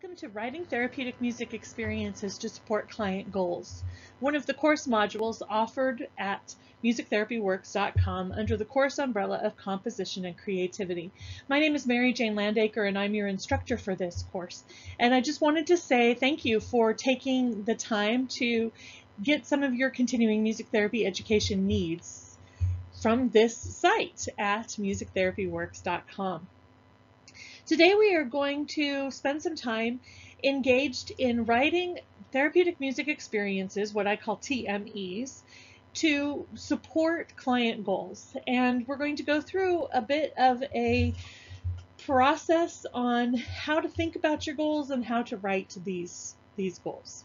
Welcome to Writing Therapeutic Music Experiences to Support Client Goals, one of the course modules offered at musictherapyworks.com under the course umbrella of Composition and Creativity. My name is Mary Jane Landaker and I'm your instructor for this course. And I just wanted to say thank you for taking the time to get some of your continuing music therapy education needs from this site at musictherapyworks.com. Today we are going to spend some time engaged in writing therapeutic music experiences, what I call TMEs, to support client goals. And we're going to go through a bit of a process on how to think about your goals and how to write these goals.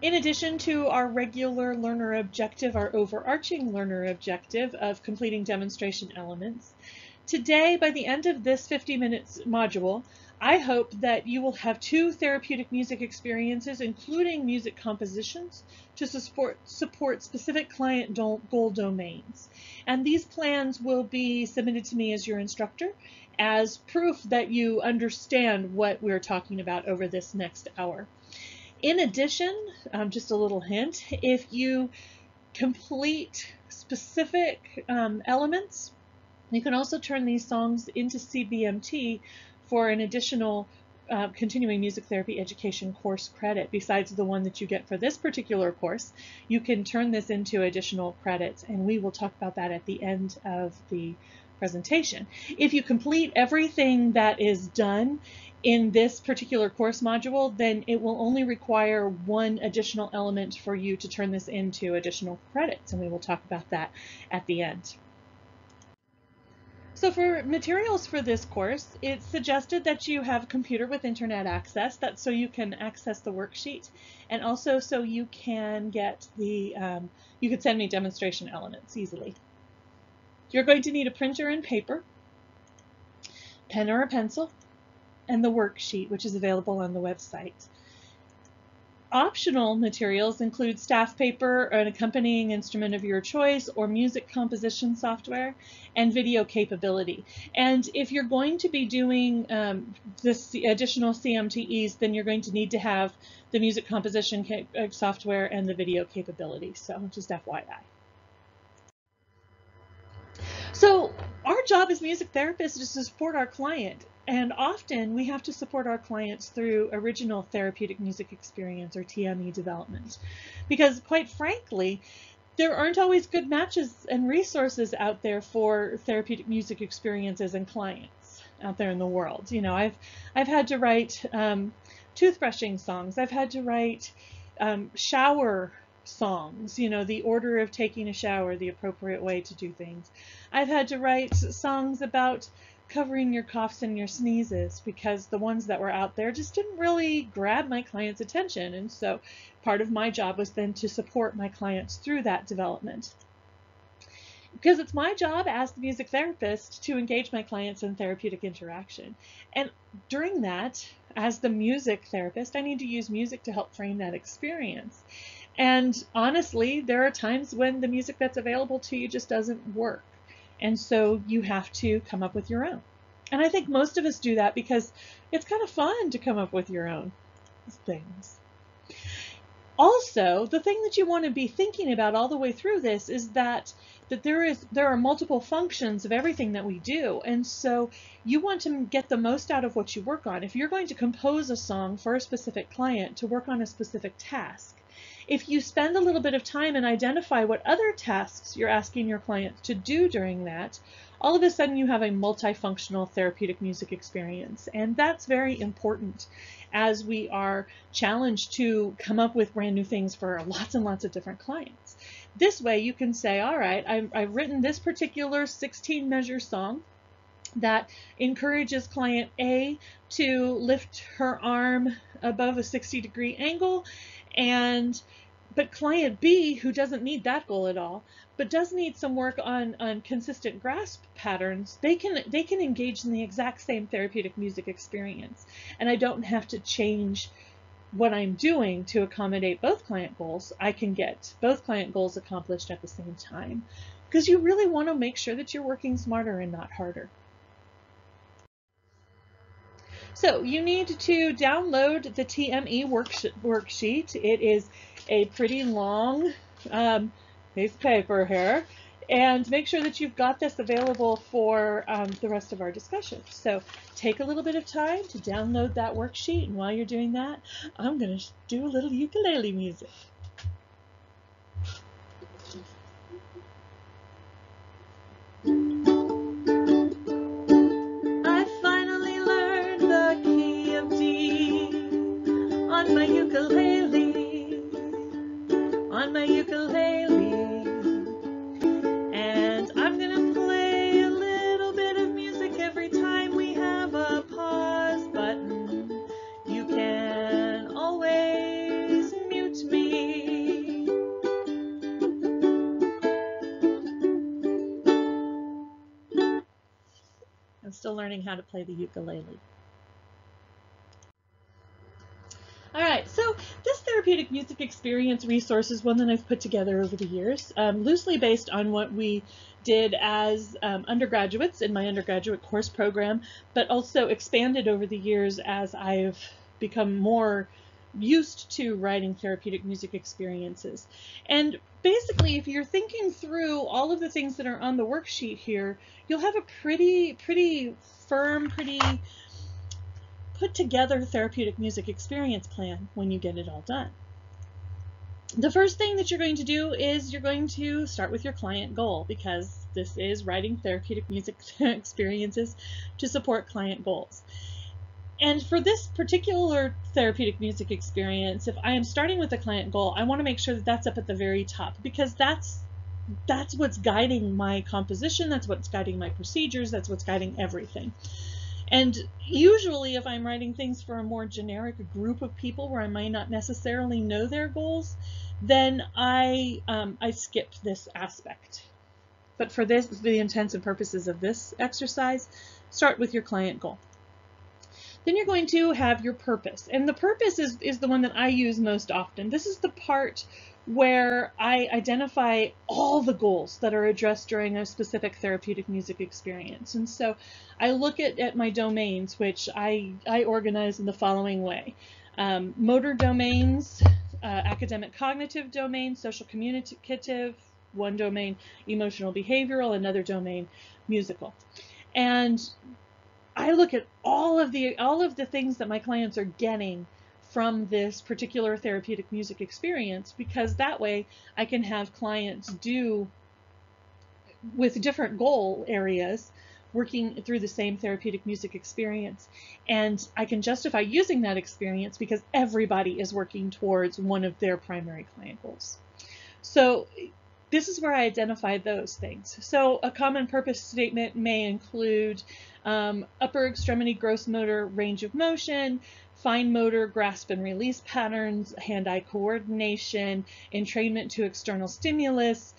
In addition to our regular learner objective, our overarching learner objective of completing demonstration elements, today, by the end of this 50-minute module, I hope that you will have two therapeutic music experiences, including music compositions, to support specific client goal domains. And these plans will be submitted to me as your instructor as proof that you understand what we're talking about over this next hour. In addition, just a little hint, if you complete specific elements, you can also turn these songs into CBMT for an additional continuing music therapy education course credit. Besides the one that you get for this particular course, you can turn this into additional credits, and we will talk about that at the end of the presentation. If you complete everything that is done in this particular course module, then it will only require one additional element for you to turn this into additional credits, and we will talk about that at the end. So for materials for this course, it's suggested that you have a computer with internet access. That's so you can access the worksheet, and also so you can get the, you could send me demonstration elements easily. You're going to need a printer and paper, pen or a pencil, and the worksheet, which is available on the website. Optional materials include staff paper, an accompanying instrument of your choice, or music composition software, and video capability. And if you're going to be doing this additional CMTEs, then you're going to need to have the music composition software and the video capability. So just FYI. So our job as music therapists is to support our client. And often we have to support our clients through original therapeutic music experience or TME development, because quite frankly, there aren't always good matches and resources out there for therapeutic music experiences and clients out there in the world. You know, I've had to write toothbrushing songs. I've had to write shower songs, you know, the order of taking a shower, the appropriate way to do things. I've had to write songs about covering your coughs and your sneezes, because the ones that were out there just didn't really grab my client's attention. And so part of my job was then to support my clients through that development, because it's my job as the music therapist to engage my clients in therapeutic interaction. And during that, as the music therapist, I need to use music to help frame that experience. And honestly, there are times when the music that's available to you just doesn't work. And so you have to come up with your own. And I think most of us do that because it's kind of fun to come up with your own things. Also, the thing that you want to be thinking about all the way through this is that there are multiple functions of everything that we do. And so you want to get the most out of what you work on. If you're going to compose a song for a specific client to work on a specific task, if you spend a little bit of time and identify what other tasks you're asking your clients to do during that, all of a sudden you have a multifunctional therapeutic music experience. And that's very important as we are challenged to come up with brand new things for lots and lots of different clients. This way you can say, all right, I've written this particular 16-measure song that encourages client A to lift her arm above a 60-degree angle, but client B, who doesn't need that goal at all, but does need some work on consistent grasp patterns, they can engage in the exact same therapeutic music experience. And I don't have to change what I'm doing to accommodate both client goals. I can get both client goals accomplished at the same time, because you really want to make sure that you're working smarter and not harder. So you need to download the TME worksheet. It is a pretty long piece of paper here, and make sure that you've got this available for the rest of our discussion. So take a little bit of time to download that worksheet, and while you're doing that, I'm going to do a little ukulele music. I finally learned the key of D on my ukulele, on my ukulele. Still learning how to play the ukulele. All right, so this therapeutic music experience resource is one that I've put together over the years, loosely based on what we did as undergraduates in my undergraduate course program, but also expanded over the years as I've become more used to writing therapeutic music experiences. And basically, if you're thinking through all of the things that are on the worksheet here, you'll have a pretty firm, pretty put together therapeutic music experience plan when you get it all done. The first thing that you're going to do is you're going to start with your client goal, because this is writing therapeutic music experiences to support client goals. And for this particular therapeutic music experience, if I am starting with a client goal, I want to make sure that that's up at the very top, because that's what's guiding my composition, that's what's guiding my procedures, that's what's guiding everything. And usually if I'm writing things for a more generic group of people where I might not necessarily know their goals, then I skip this aspect. But for this, the intents and purposes of this exercise, start with your client goal. Then you're going to have your purpose. And the purpose is the one that I use most often. This is the part where I identify all the goals that are addressed during a specific therapeutic music experience. And so I look at my domains, which I organize in the following way. Motor domains, academic cognitive domain, social communicative, one domain, emotional behavioral, another domain, musical. And I look at all of the things that my clients are getting from this particular therapeutic music experience, because that way I can have clients do with different goal areas working through the same therapeutic music experience, and I can justify using that experience because everybody is working towards one of their primary client goals. So this is where I identify those things. So a common purpose statement may include upper extremity gross motor range of motion, fine motor grasp and release patterns, hand-eye coordination, entrainment to external stimulus,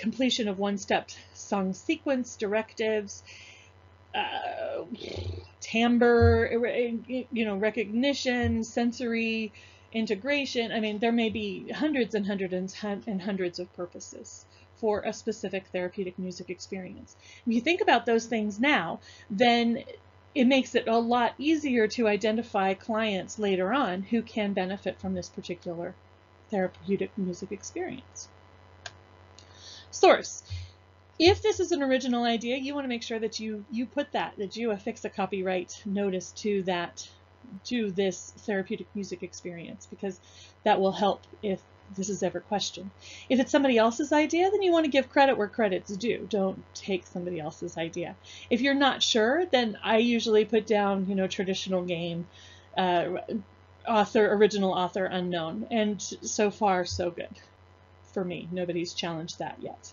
completion of one-step song sequence directives, timbre, you know, recognition, sensory integration. I mean, there may be hundreds and hundreds and hundreds of purposes for a specific therapeutic music experience. If you think about those things now, then it makes it a lot easier to identify clients later on who can benefit from this particular therapeutic music experience. Source. If this is an original idea, you want to make sure that you put that you affix a copyright notice to that, to this therapeutic music experience, because that will help if this is ever questioned. If it's somebody else's idea, then you want to give credit where credit's due. Don't take somebody else's idea. If you're not sure, then I usually put down, you know, traditional game, author, original author, unknown. And so far, so good for me. Nobody's challenged that yet.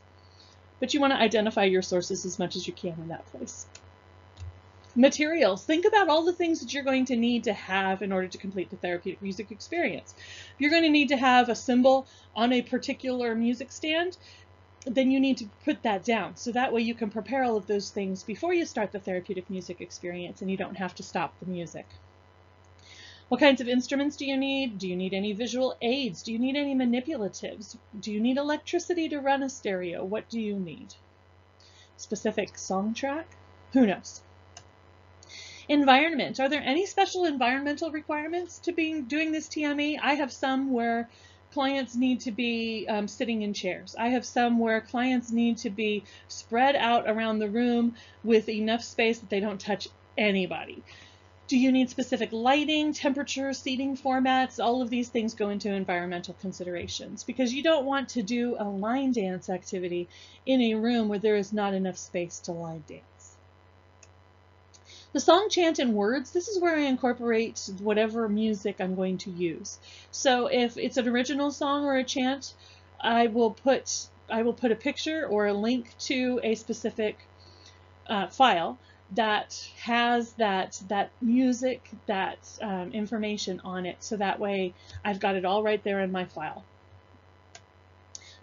But you want to identify your sources as much as you can in that place. Materials. Think about all the things that you're going to need to have in order to complete the therapeutic music experience. If you're going to need to have a cymbal on a particular music stand, then you need to put that down. So that way you can prepare all of those things before you start the therapeutic music experience, and you don't have to stop the music. What kinds of instruments do you need? Do you need any visual aids? Do you need any manipulatives? Do you need electricity to run a stereo? What do you need? Specific song track? Who knows? Environment. Are there any special environmental requirements to being doing this TME? I have some where clients need to be sitting in chairs. I have some where clients need to be spread out around the room with enough space that they don't touch anybody. Do you need specific lighting, temperature, seating formats? All of these things go into environmental considerations because you don't want to do a line dance activity in a room where there is not enough space to line dance. The song, chant, and words, this is where I incorporate whatever music I'm going to use. So if it's an original song or a chant, I will put a picture or a link to a specific file that has that music, that information on it. So that way I've got it all right there in my file.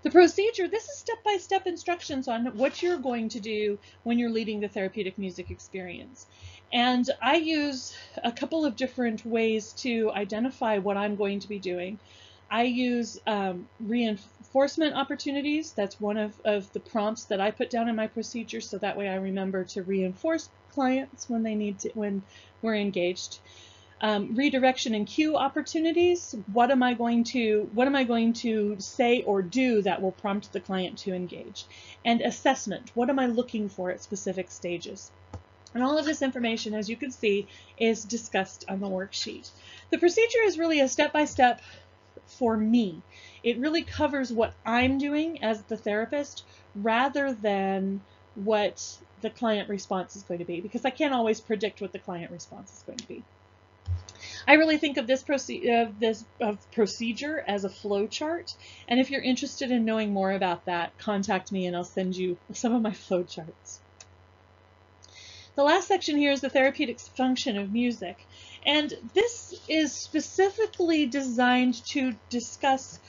The procedure, this is step-by-step instructions on what you're going to do when you're leading the therapeutic music experience. And I use a couple of different ways to identify what I'm going to be doing. I use reinforcement opportunities. That's one of the prompts that I put down in my procedure, so that way I remember to reinforce clients when they need to, when we're engaged. Redirection and cue opportunities. What am I going to say or do that will prompt the client to engage? And assessment. What am I looking for at specific stages? And all of this information, as you can see, is discussed on the worksheet. The procedure is really a step-by-step for me. It really covers what I'm doing as the therapist rather than what the client response is going to be, because I can't always predict what the client response is going to be. I really think of this procedure as a flow chart, and if you're interested in knowing more about that, contact me and I'll send you some of my flow charts. The last section here is the therapeutic function of music, and this is specifically designed to discuss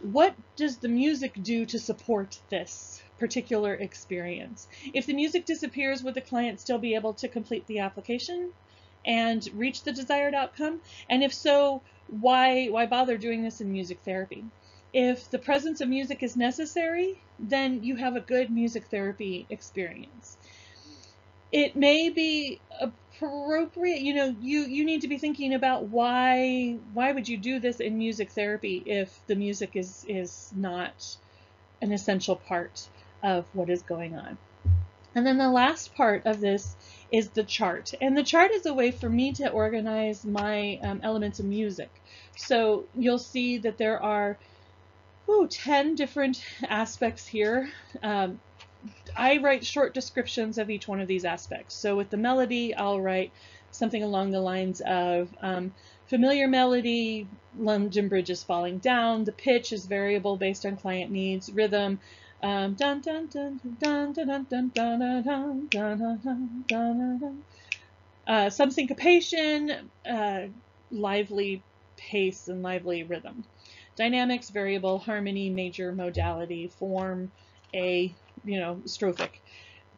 what does the music do to support this particular experience. If the music disappears, would the client still be able to complete the application and reach the desired outcome? And if so, why bother doing this in music therapy? If the presence of music is necessary, then you have a good music therapy experience. It may be appropriate, you know, you need to be thinking about why would you do this in music therapy if the music is not an essential part of what is going on. And then the last part of this is the chart. And the chart is a way for me to organize my elements of music. So you'll see that there are 10 different aspects here. I write short descriptions of each one of these aspects. So with the melody, I'll write something along the lines of familiar melody, London Bridge is falling down, the pitch is variable based on client needs, rhythm, some syncopation, lively pace and lively rhythm. Dynamics, variable, harmony, major, modality, form, strophic.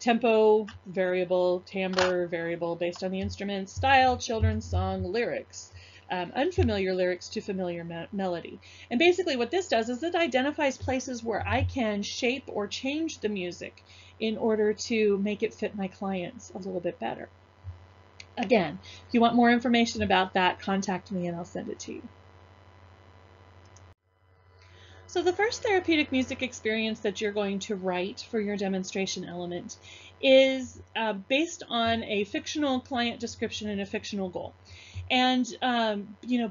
Tempo, variable, timbre, variable, based on the instrument, style, children's song, lyrics. Unfamiliar lyrics to familiar melody. And basically what this does is it identifies places where I can shape or change the music in order to make it fit my clients a little bit better. Again, if you want more information about that, contact me and I'll send it to you. So the first therapeutic music experience that you're going to write for your demonstration element is based on a fictional client description and a fictional goal. And,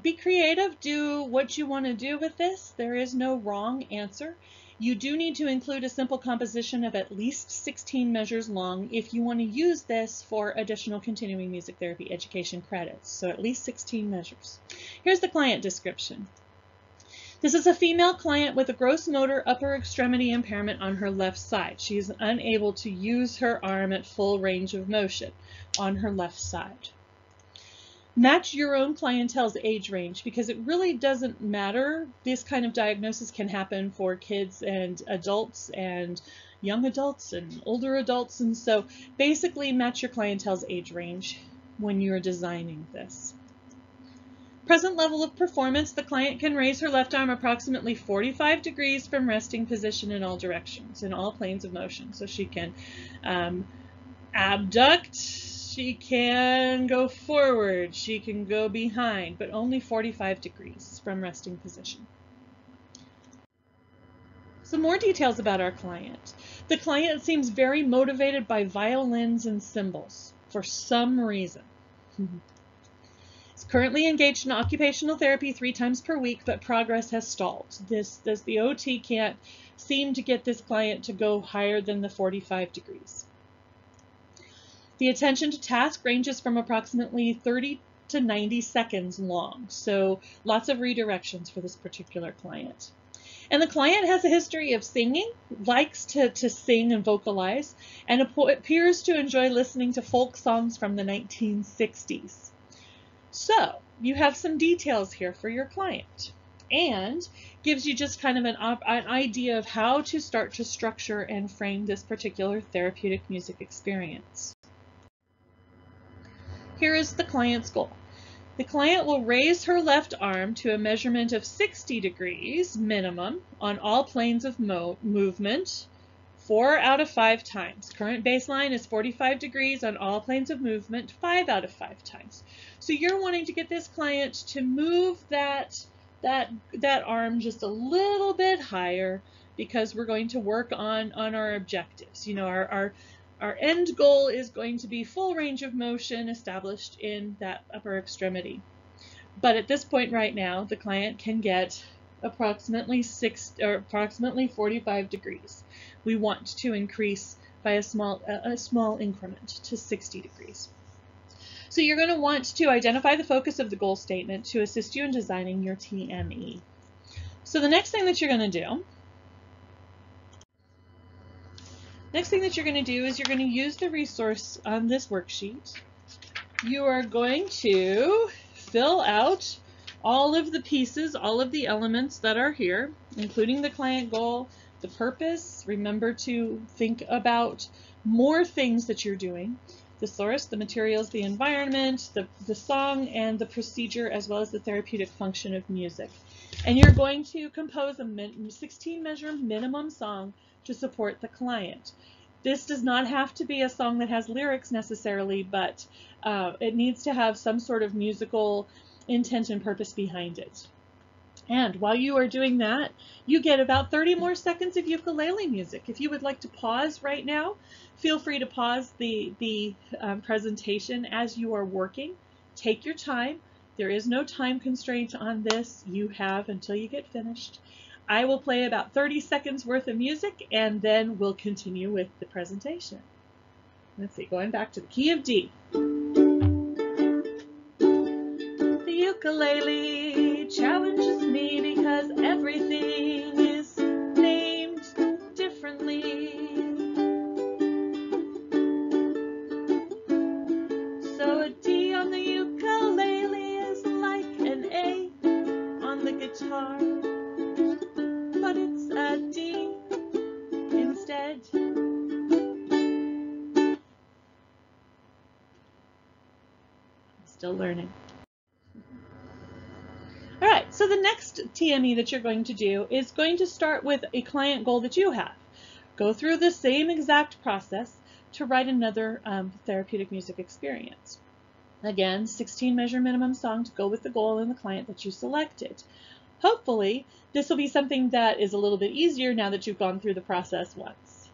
be creative, do what you want to do with this. There is no wrong answer. You do need to include a simple composition of at least 16 measures long if you want to use this for additional continuing music therapy education credits. So at least 16 measures. Here's the client description. This is a female client with a gross motor upper extremity impairment on her left side. She is unable to use her arm at full range of motion on her left side. Match your own clientele's age range, because it really doesn't matter. This kind of diagnosis can happen for kids and adults and young adults and older adults. And so basically match your clientele's age range when you're designing this. Present level of performance, the client can raise her left arm approximately 45 degrees from resting position in all directions, in all planes of motion. So she can abduct, She can go forward, she can go behind, but only 45 degrees from resting position. Some more details about our client. The client seems very motivated by violins and cymbals for some reason. He's currently engaged in occupational therapy 3 times per week, but progress has stalled. The OT can't seem to get this client to go higher than the 45 degrees. The attention to task ranges from approximately 30 to 90 seconds long, so lots of redirections for this particular client. And the client has a history of singing, likes to sing and vocalize, and appears to enjoy listening to folk songs from the 1960s. So you have some details here for your client, and gives you just kind of an idea of how to start to structure and frame this particular therapeutic music experience. Here is the client's goal. The client will raise her left arm to a measurement of 60 degrees minimum on all planes of movement 4 out of 5 times. Current baseline is 45 degrees on all planes of movement 5 out of 5 times. So you're wanting to get this client to move that arm just a little bit higher, because we're going to work on our objectives. You know, our end goal is going to be full range of motion established in that upper extremity. But at this point right now, the client can get approximately 45 degrees. We want to increase by a small increment to 60 degrees. So you're going to want to identify the focus of the goal statement to assist you in designing your TME. So the next thing that you're going to do is you're going to use the resource on this worksheet. You are going to fill out all of the pieces, all of the elements that are here, including the client goal, the purpose. Remember to think about more things that you're doing. The source, the materials, the environment, the song, and the procedure, as well as the therapeutic function of music. And you're going to compose a 16-measure minimum song to support the client. This does not have to be a song that has lyrics necessarily, but it needs to have some sort of musical intent and purpose behind it. And while you are doing that, you get about 30 more seconds of ukulele music. If you would like to pause right now, feel free to pause the presentation as you are working. Take your time. There is no time constraint on this. You have until you get finished. I will play about 30 seconds worth of music, and then we'll continue with the presentation. Let's see, going back to the key of D. The ukulele challenges me because everything is named differently. So a D on the ukulele is like an A on the guitar. It's a D instead. I'm still learning. All right, so the next TME that you're going to do is going to start with a client goal that you have. Go through the same exact process to write another therapeutic music experience. Again, 16-measure minimum song to go with the goal and the client that you selected. Hopefully, this will be something that is a little bit easier now that you've gone through the process once.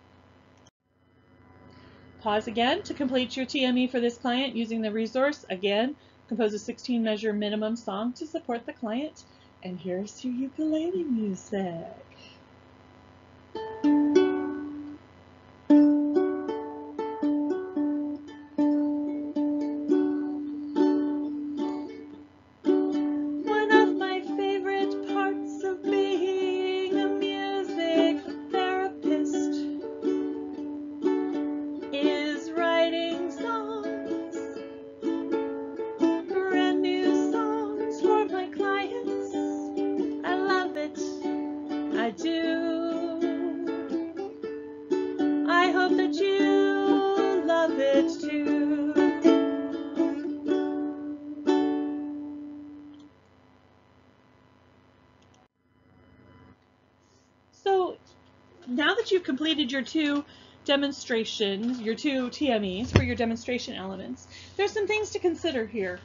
Pause again to complete your TME for this client using the resource. Again, compose a 16-measure minimum song to support the client. And here's your ukulele music. Now that you've completed your two demonstrations, your two TMEs for your demonstration elements, there's some things to consider here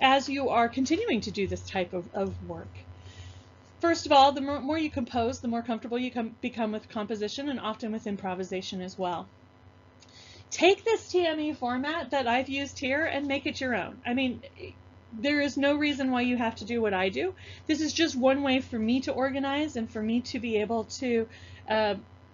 as you are continuing to do this type of work. First of all, the more you compose, the more comfortable you become with composition and often with improvisation as well. Take this TME format that I've used here and make it your own. I mean, there is no reason why you have to do what I do. This is just one way for me to organize and for me to be able to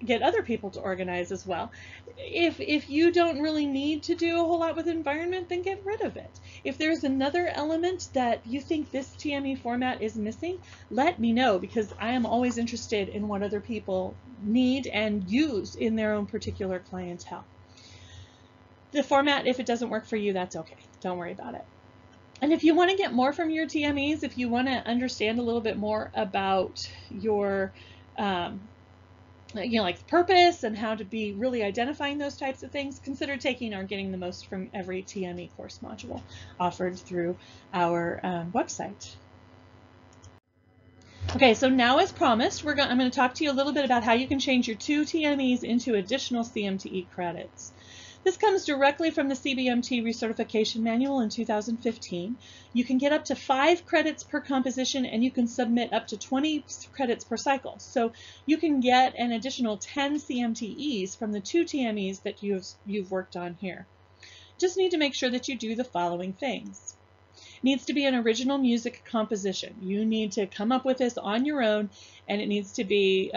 get other people to organize as well. If you don't really need to do a whole lot with environment, then get rid of it. If there's another element that you think this TME format is missing, let me know, because I am always interested in what other people need and use in their own particular clientele. The format, if it doesn't work for you, that's okay. Don't worry about it. And if you want to get more from your TMEs, if you want to understand a little bit more about your you know, like purpose and how to be really identifying those types of things, consider taking or getting the most from every TME course module offered through our website. Okay, so now as promised, I'm going to talk to you a little bit about how you can change your two TMEs into additional CMTE credits. This comes directly from the CBMT recertification manual in 2015. You can get up to 5 credits per composition, and you can submit up to 20 credits per cycle. So you can get an additional 10 CMTEs from the 2 TMEs that you've worked on here. Just need to make sure that you do the following things. It needs to be an original music composition. You need to come up with this on your own, and it needs to be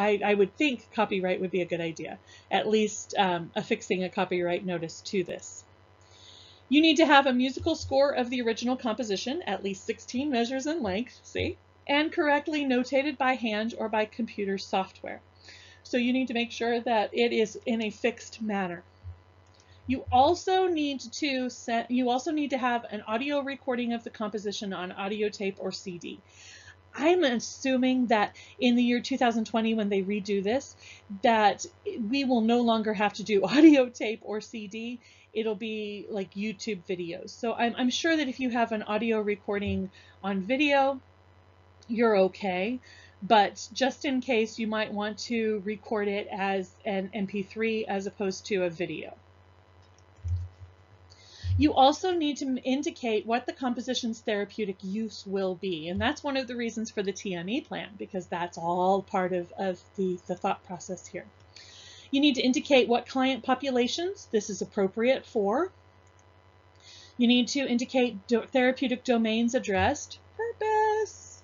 I would think copyright would be a good idea, at least affixing a copyright notice to this. You need to have a musical score of the original composition, at least 16 measures in length, see, and correctly notated by hand or by computer software. So you need to make sure that it is in a fixed manner. You also need to have an audio recording of the composition on audio tape or CD. I'm assuming that in the year 2020, when they redo this, that we will no longer have to do audio tape or CD. It'll be like YouTube videos. So I'm sure that if you have an audio recording on video, you're okay. But just in case, you might want to record it as an MP3 as opposed to a video. You also need to indicate what the composition's therapeutic use will be, and that's one of the reasons for the TME plan, because that's all part of the thought process here. You need to indicate what client populations this is appropriate for. You need to indicate therapeutic domains addressed, purpose.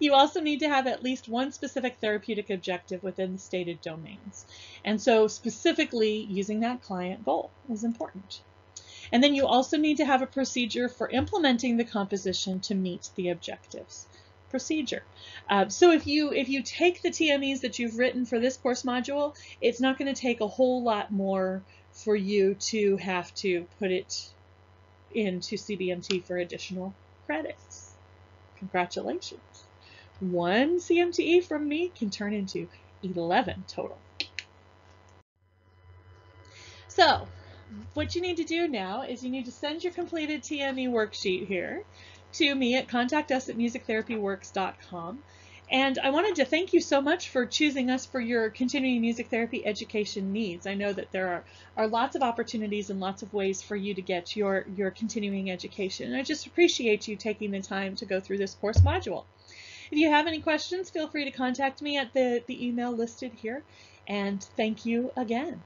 You also need to have at least one specific therapeutic objective within the stated domains, and so specifically using that client goal is important. And then you also need to have a procedure for implementing the composition to meet the objectives. Procedure. So if you take the TMEs that you've written for this course module, it's not going to take a whole lot more for you to have to put it into CBMT for additional credits. Congratulations. 1 CMTE from me can turn into 11 total. So, what you need to do now is you need to send your completed TME worksheet here to me at contact us@musictherapyworks.com. And I wanted to thank you so much for choosing us for your continuing music therapy education needs. I know that there are lots of opportunities and lots of ways for you to get your continuing education. And I just appreciate you taking the time to go through this course module. If you have any questions, feel free to contact me at the email listed here. And thank you again.